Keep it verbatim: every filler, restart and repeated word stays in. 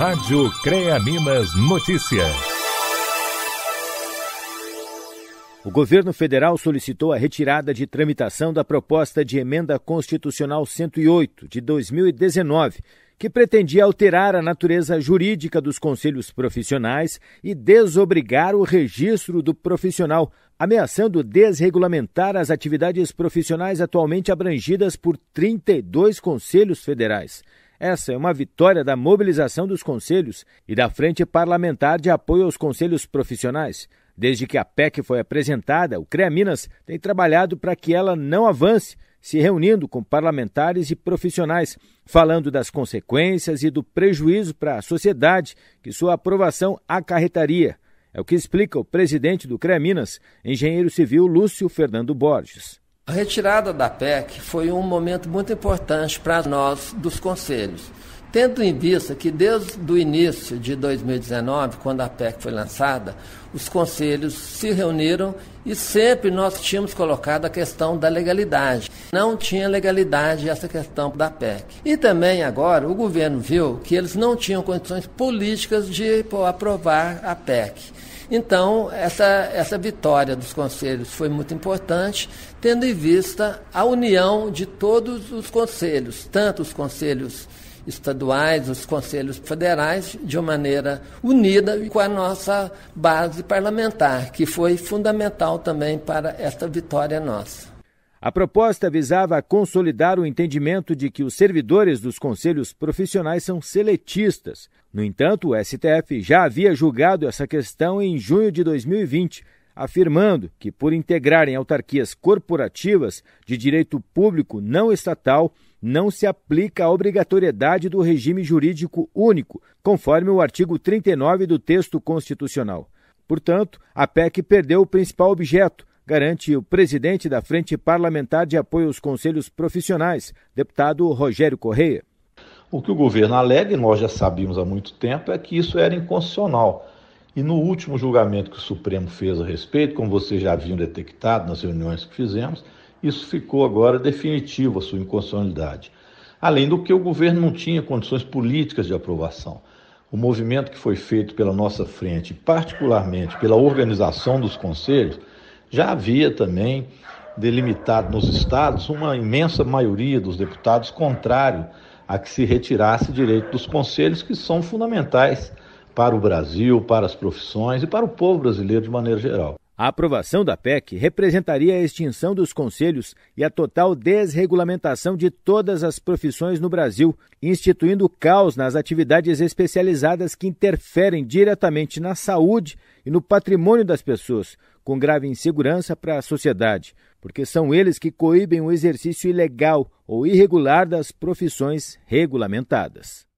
Rádio Crea Minas Notícia. O governo federal solicitou a retirada de tramitação da proposta de emenda constitucional cento e oito, de dois mil e dezenove, que pretendia alterar a natureza jurídica dos conselhos profissionais e desobrigar o registro do profissional, ameaçando desregulamentar as atividades profissionais atualmente abrangidas por trinta e dois conselhos federais. Essa é uma vitória da mobilização dos conselhos e da Frente Parlamentar de Apoio aos Conselhos Profissionais. Desde que a P E C foi apresentada, o Crea Minas tem trabalhado para que ela não avance, se reunindo com parlamentares e profissionais, falando das consequências e do prejuízo para a sociedade que sua aprovação acarretaria. É o que explica o presidente do Crea Minas, engenheiro civil Lúcio Fernando Borges. A retirada da P E C foi um momento muito importante para nós dos conselhos, tendo em vista que desde o início de dois mil e dezenove, quando a P E C foi lançada, os conselhos se reuniram e sempre nós tínhamos colocado a questão da legalidade. Não tinha legalidade essa questão da P E C. E também agora o governo viu que eles não tinham condições políticas de aprovar a P E C. Então, essa, essa vitória dos conselhos foi muito importante, tendo em vista a união de todos os conselhos, tanto os conselhos estaduais, os conselhos federais, de uma maneira unida e com a nossa base parlamentar, que foi fundamental também para esta vitória nossa. A proposta visava consolidar o entendimento de que os servidores dos conselhos profissionais são seletistas. No entanto, o S T F já havia julgado essa questão em junho de dois mil e vinte, afirmando que, por integrarem autarquias corporativas de direito público não estatal, não se aplica a obrigatoriedade do regime jurídico único, conforme o artigo trinta e nove do texto constitucional. Portanto, a P E C perdeu o principal objeto, garante o presidente da Frente Parlamentar de Apoio aos Conselhos Profissionais, deputado Rogério Correia. O que o governo alega, e nós já sabíamos há muito tempo, é que isso era inconstitucional. E no último julgamento que o Supremo fez a respeito, como vocês já haviam detectado nas reuniões que fizemos, isso ficou agora definitivo, a sua inconstitucionalidade. Além do que, o governo não tinha condições políticas de aprovação. O movimento que foi feito pela nossa frente, particularmente pela organização dos conselhos, já havia também delimitado nos estados uma imensa maioria dos deputados contrário a que se retirasse direito dos conselhos, que são fundamentais para o Brasil, para as profissões e para o povo brasileiro de maneira geral. A aprovação da P E C representaria a extinção dos conselhos e a total desregulamentação de todas as profissões no Brasil, instituindo caos nas atividades especializadas que interferem diretamente na saúde e no patrimônio das pessoas, com grave insegurança para a sociedade, porque são eles que coíbem o exercício ilegal ou irregular das profissões regulamentadas.